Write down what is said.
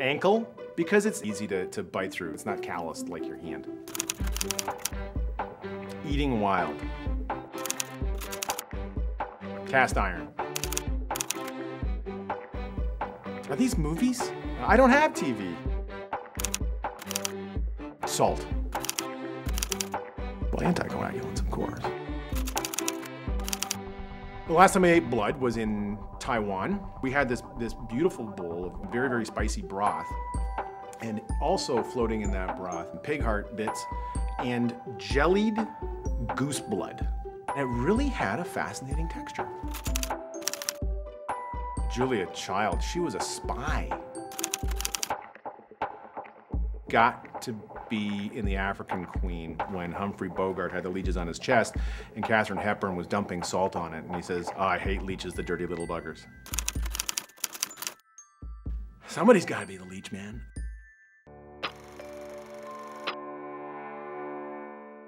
Ankle, because it's easy to bite through. It's not calloused like your hand. Eating wild. Cast iron. Are these movies? I don't have TV. Salt. Well, anticoagulants, of course. The last time I ate blood was in Taiwan. We had this beautiful bowl of very, very spicy broth, and also floating in that broth, pig heart bits, and jellied goose blood. And it really had a fascinating texture. Julia Child, she was a spy. Got to be in The African Queen when Humphrey Bogart had the leeches on his chest and Katharine Hepburn was dumping salt on it, and he says, "Oh, I hate leeches, the dirty little buggers." Somebody's gotta be the leech man.